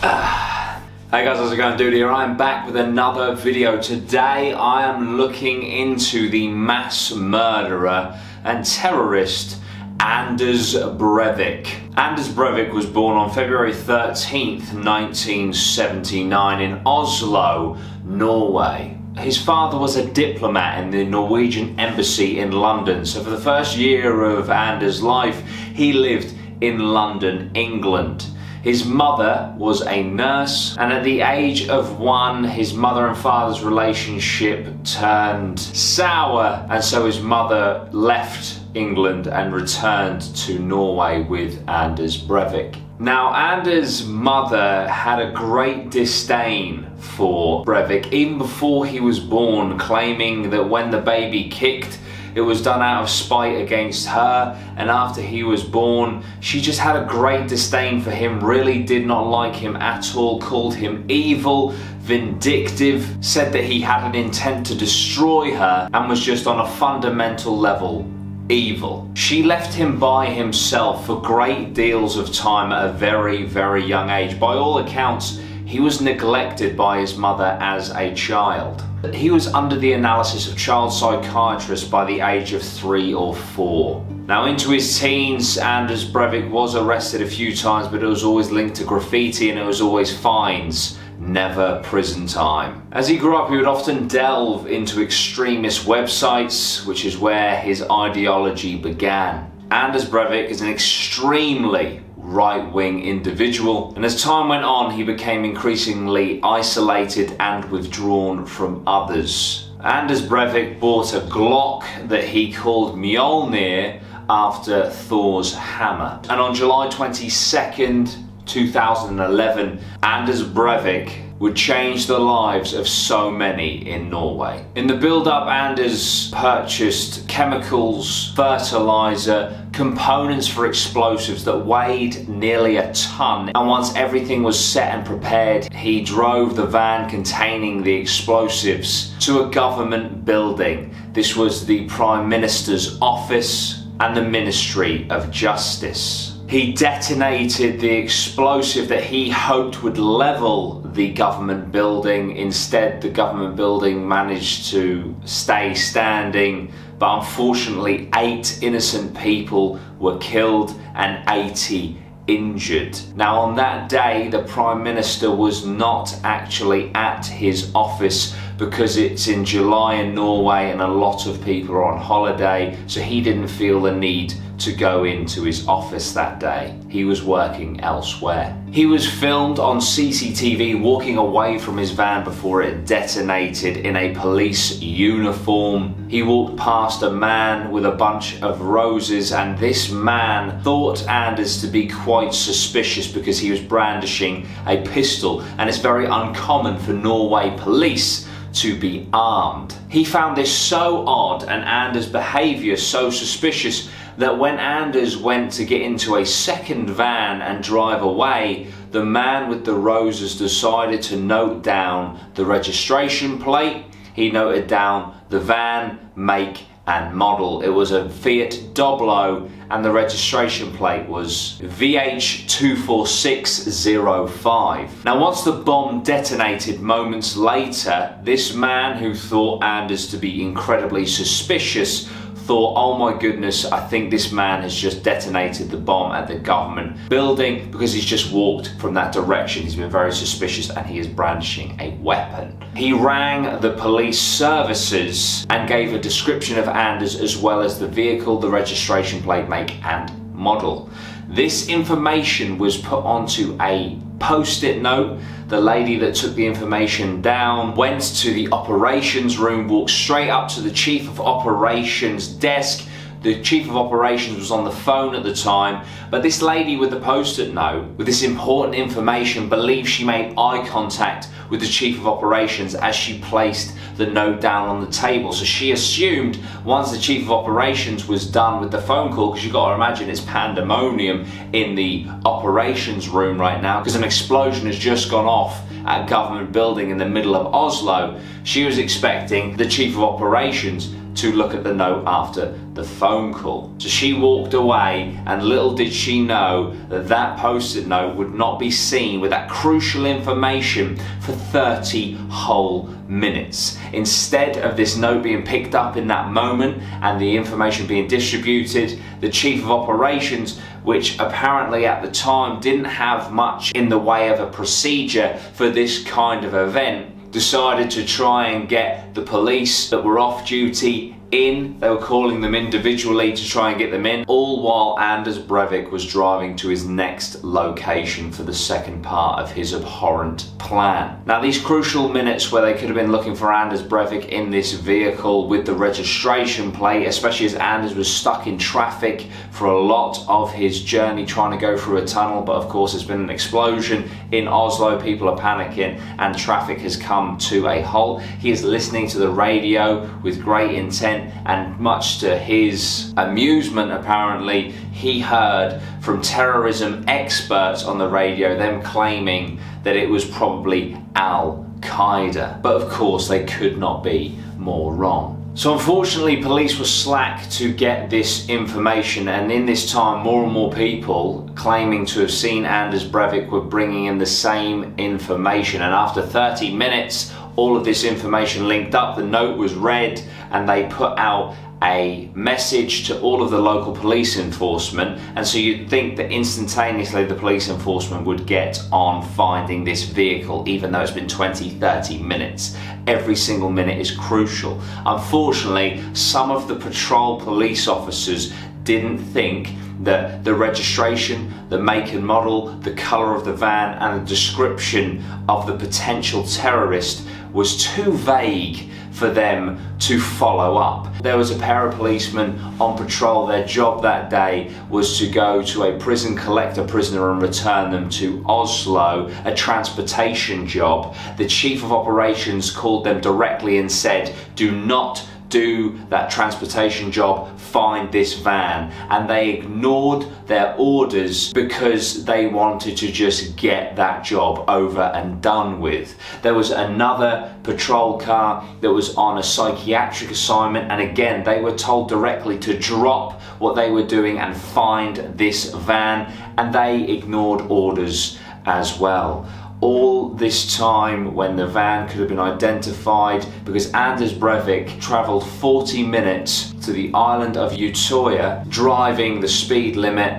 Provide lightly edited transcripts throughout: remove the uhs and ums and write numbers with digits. Hey guys, how's it going? Dude here. I am back with another video. Today I am looking into the mass murderer and terrorist Anders Breivik. Anders Breivik was born on February 13th, 1979 in Oslo, Norway. His father was a diplomat in the Norwegian embassy in London, so for the first year of Anders' life, he lived in London, England. His mother was a nurse, and at the age of 1, his mother and father's relationship turned sour, and so his mother left England and returned to Norway with Anders Breivik. Now, Anders' mother had a great disdain for Breivik, even before he was born, claiming that when the baby kicked, it was done out of spite against her, and after he was born, she just had a great disdain for him, really did not like him at all, called him evil, vindictive, said that he had an intent to destroy her, and was just on a fundamental level evil. She left him by himself for great deals of time at a very, very young age. By all accounts, he was neglected by his mother as a child. He was under the analysis of child psychiatrists by the age of 3 or 4. Now, into his teens, Anders Breivik was arrested a few times, but it was always linked to graffiti and it was always fines, never prison time. As he grew up, he would often delve into extremist websites, which is where his ideology began. Anders Breivik is an extremely right-wing individual, and as time went on, he became increasingly isolated and withdrawn from others. Anders Breivik bought a Glock that he called Mjolnir after Thor's hammer. And on July 22nd, 2011, Anders Breivik would change the lives of so many in Norway. In the build-up, Anders purchased chemicals, fertilizer, components for explosives that weighed nearly a ton, and once everything was set and prepared, he drove the van containing the explosives to a government building. This was the Prime Minister's office and the Ministry of Justice. He detonated the explosive that he hoped would level the government building. Instead, the government building managed to stay standing, but unfortunately, 8 innocent people were killed and 80 injured. Now, on that day, the Prime Minister was not actually at his office because it's in July in Norway and a lot of people are on holiday, so he didn't feel the need to go into his office that day. He was working elsewhere. He was filmed on CCTV walking away from his van before it detonated in a police uniform. He walked past a man with a bunch of roses, and this man thought Anders to be quite suspicious because he was brandishing a pistol, and it's very uncommon for Norway police to be armed. He found this so odd and Anders' behaviour so suspicious that when Anders went to get into a second van and drive away, the man with the roses decided to note down the registration plate. He noted down the van, make and model. It was a Fiat Doblo and the registration plate was VH24605. Now, once the bomb detonated moments later, this man who thought Anders to be incredibly suspicious thought, oh my goodness, I think this man has just detonated the bomb at the government building because he's just walked from that direction. He's been very suspicious and he is brandishing a weapon. He rang the police services and gave a description of Anders as well as the vehicle, the registration plate, make and model. This information was put onto a Post-it note. The lady that took the information down went to the operations room, walked straight up to the chief of operations desk. The chief of operations was on the phone at the time, but this lady with the post-it note with this important information believed she made eye contact with the chief of operations as she placed the note down on the table. So she assumed once the chief of operations was done with the phone call, because you've got to imagine it's pandemonium in the operations room right now because an explosion has just gone off at a government building in the middle of Oslo. She was expecting the chief of operations to look at the note after the phone call. So she walked away, and little did she know that that post-it note would not be seen with that crucial information for 30 whole minutes. Instead of this note being picked up in that moment and the information being distributed, the Chief of Operations, which apparently at the time didn't have much in the way of a procedure for this kind of event, decided to try and get the police that were off duty in. They were calling them individually to try and get them in, all while Anders Breivik was driving to his next location for the second part of his abhorrent plan. Now, these crucial minutes where they could have been looking for Anders Breivik in this vehicle with the registration plate, especially as Anders was stuck in traffic for a lot of his journey trying to go through a tunnel, but of course there's been an explosion in Oslo, people are panicking and traffic has come to a halt. He is listening to the radio with great intent, and much to his amusement, apparently, he heard from terrorism experts on the radio them claiming that it was probably Al-Qaeda. But of course, they could not be more wrong. So unfortunately, police were slack to get this information, and in this time, more and more people claiming to have seen Anders Breivik were bringing in the same information, and after 30 minutes, all of this information linked up, the note was read, and they put out a message to all of the local police enforcement, and so you'd think that instantaneously the police enforcement would get on finding this vehicle, even though it's been 20-30 minutes. Every single minute is crucial. Unfortunately, some of the patrol police officers didn't think that the registration, the make and model, the colour of the van, and the description of the potential terrorist was too vague for them to follow up. There was a parapoliceman on patrol. Their job that day was to go to a prison, collect a prisoner and return them to Oslo, a transportation job. The Chief of Operations called them directly and said, "Do not do that transportation job, find this van," and they ignored their orders because they wanted to just get that job over and done with. There was another patrol car that was on a psychiatric assignment, and again they were told directly to drop what they were doing and find this van, and they ignored orders as well. All this time when the van could have been identified, because Anders Breivik travelled 40 minutes to the island of Utøya, driving the speed limit,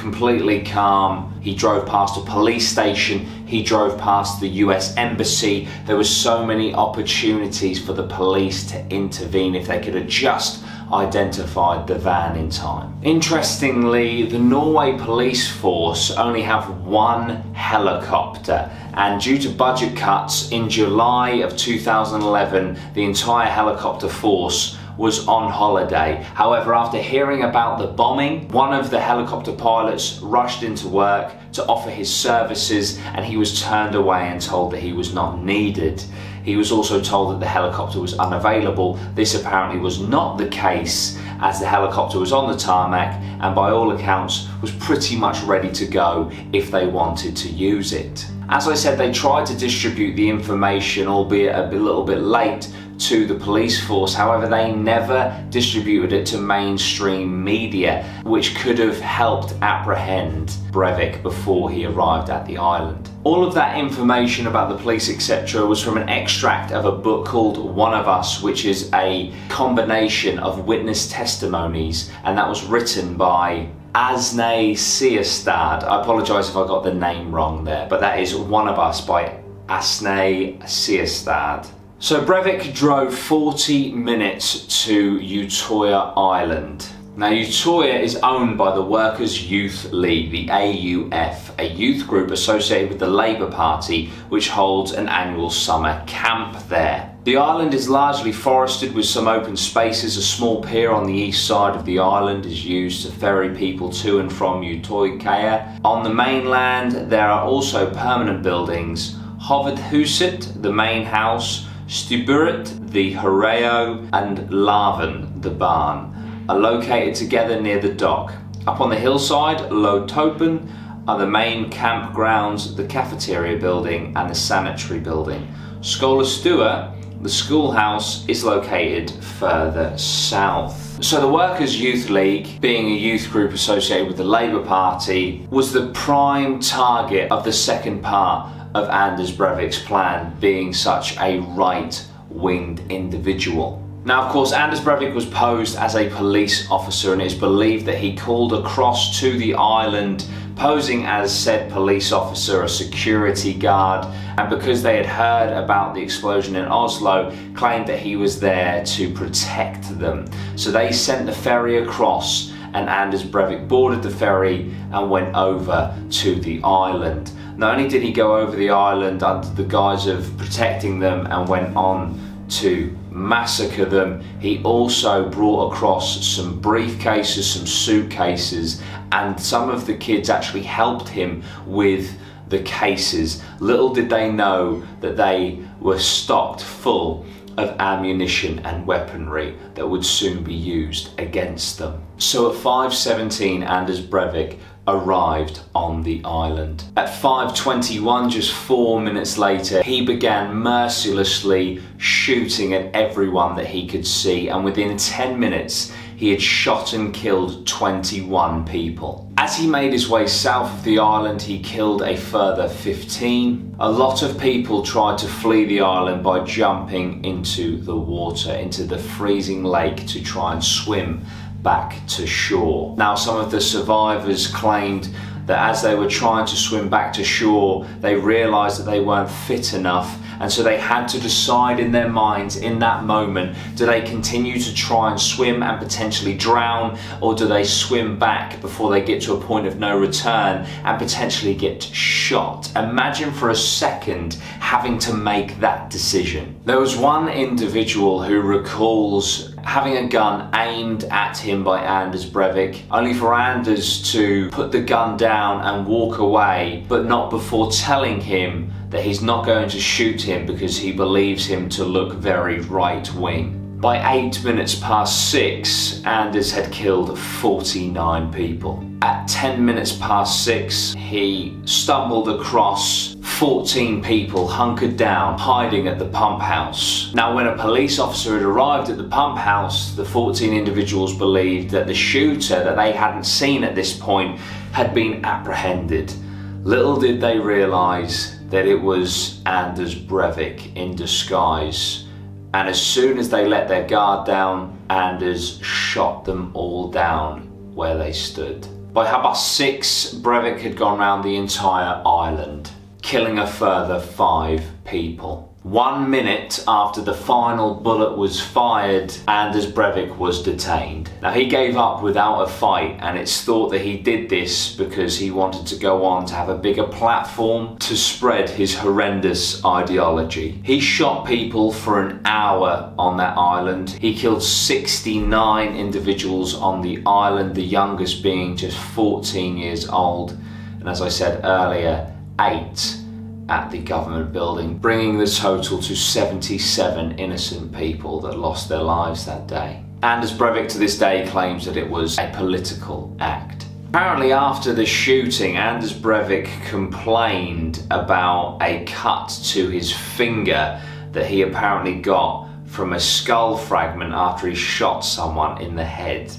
completely calm. He drove past a police station, he drove past the US embassy. There were so many opportunities for the police to intervene if they could have just identified the van in time. Interestingly, the Norway police force only have one helicopter, and due to budget cuts in July of 2011, the entire helicopter force was on holiday. However, after hearing about the bombing, one of the helicopter pilots rushed into work to offer his services, and he was turned away and told that he was not needed. He was also told that the helicopter was unavailable. This apparently was not the case, as the helicopter was on the tarmac and by all accounts was pretty much ready to go if they wanted to use it. As I said, they tried to distribute the information, albeit a little bit late, to the police force. However, they never distributed it to mainstream media, which could have helped apprehend Breivik before he arrived at the island. All of that information about the police, etc., was from an extract of a book called One of Us, which is a combination of witness testimonies, and that was written by Asne Seierstad. I apologise if I got the name wrong there, but that is One of Us by Asne Seierstad. So Breivik drove 40 minutes to Utøya Island. Now, Utøya is owned by the Workers' Youth League, the AUF, a youth group associated with the Labour Party, which holds an annual summer camp there. The island is largely forested with some open spaces. A small pier on the east side of the island is used to ferry people to and from Utøya. On the mainland, there are also permanent buildings: Hovedhuset, the main house; Stuburit, the Horeo; and Larven, the barn, are located together near the dock. Up on the hillside, Lo Topen, are the main campgrounds, the cafeteria building and the sanitary building. Skola Stewart, The schoolhouse is located further south. So the Workers' Youth League, being a youth group associated with the Labour Party, was the prime target of the second part of Anders Breivik's plan, being such a right-winged individual. Now, of course, Anders Breivik was posed as a police officer, and it is believed that he called across to the island posing as said police officer, a security guard, and because they had heard about the explosion in Oslo, claimed that he was there to protect them. So they sent the ferry across, and Anders Breivik boarded the ferry and went over to the island. Not only did he go over the island under the guise of protecting them and went on to massacre them, he also brought across some briefcases, some suitcases, and some of the kids actually helped him with the cases. Little did they know that they were stocked full of ammunition and weaponry that would soon be used against them. So at 5:17, Anders Breivik arrived on the island. At 5:21, just 4 minutes later, he began mercilessly shooting at everyone that he could see, and within 10 minutes, he had shot and killed 21 people. As he made his way south of the island, he killed a further 15. A lot of people tried to flee the island by jumping into the water, into the freezing lake, to try and swim back to shore. Now, some of the survivors claimed that as they were trying to swim back to shore, they realized that they weren't fit enough, and so they had to decide in their minds in that moment, do they continue to try and swim and potentially drown, or do they swim back before they get to a point of no return and potentially get shot? Imagine for a second having to make that decision. There was one individual who recalls having a gun aimed at him by Anders Breivik, only for Anders to put the gun down and walk away, but not before telling him that he's not going to shoot him because he believes him to look very right-wing. By 6:08, Anders had killed 49 people. At 6:10, he stumbled across 14 people hunkered down, hiding at the pump house. Now, when a police officer had arrived at the pump house, the 14 individuals believed that the shooter that they hadn't seen at this point had been apprehended. Little did they realize that it was Anders Breivik in disguise. And as soon as they let their guard down, Anders shot them all down where they stood. By 6:15, Breivik had gone round the entire island, killing a further 5 people. 1 minute after the final bullet was fired, Anders Breivik was detained. Now, he gave up without a fight, and it's thought that he did this because he wanted to go on to have a bigger platform to spread his horrendous ideology. He shot people for an hour on that island. He killed 69 individuals on the island, the youngest being just 14 years old. And as I said earlier, 8 at the government building, bringing the total to 77 innocent people that lost their lives that day. Anders Breivik to this day claims that it was a political act. Apparently, after the shooting, Anders Breivik complained about a cut to his finger that he apparently got from a skull fragment after he shot someone in the head.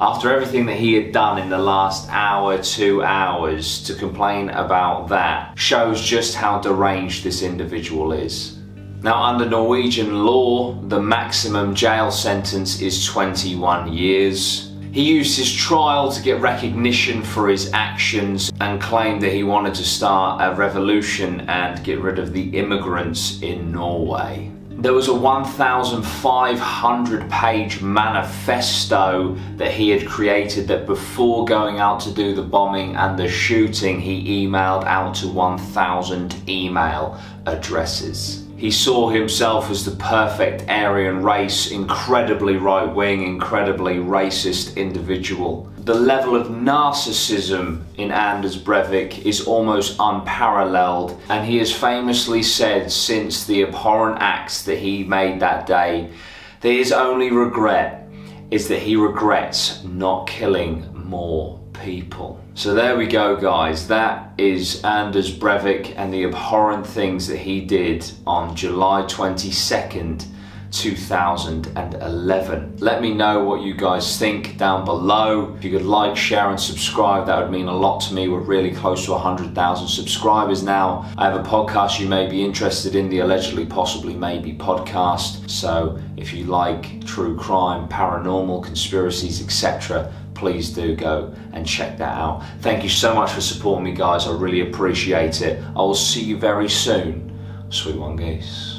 After everything that he had done in the last hour, 2 hours, to complain about that shows just how deranged this individual is. Now, under Norwegian law, the maximum jail sentence is 21 years. He used his trial to get recognition for his actions and claimed that he wanted to start a revolution and get rid of the immigrants in Norway. There was a 1,500-page manifesto that he had created that before going out to do the bombing and the shooting, he emailed out to 1,000 email addresses. He saw himself as the perfect Aryan race, incredibly right-wing, incredibly racist individual. The level of narcissism in Anders Breivik is almost unparalleled, and he has famously said since the abhorrent acts that he made that day, that his only regret is that he regrets not killing more people. So there we go, guys. That is Anders Breivik and the abhorrent things that he did on July 22nd, 2011. Let me know what you guys think down below. If you could like, share and subscribe, that would mean a lot to me. We're really close to 100,000 subscribers now. I have a podcast you may be interested in, the Allegedly Possibly Maybe podcast. So if you like true crime, paranormal, conspiracies, etc., please do go and check that out. Thank you so much for supporting me, guys. I really appreciate it. I will see you very soon. Sweet one, guys.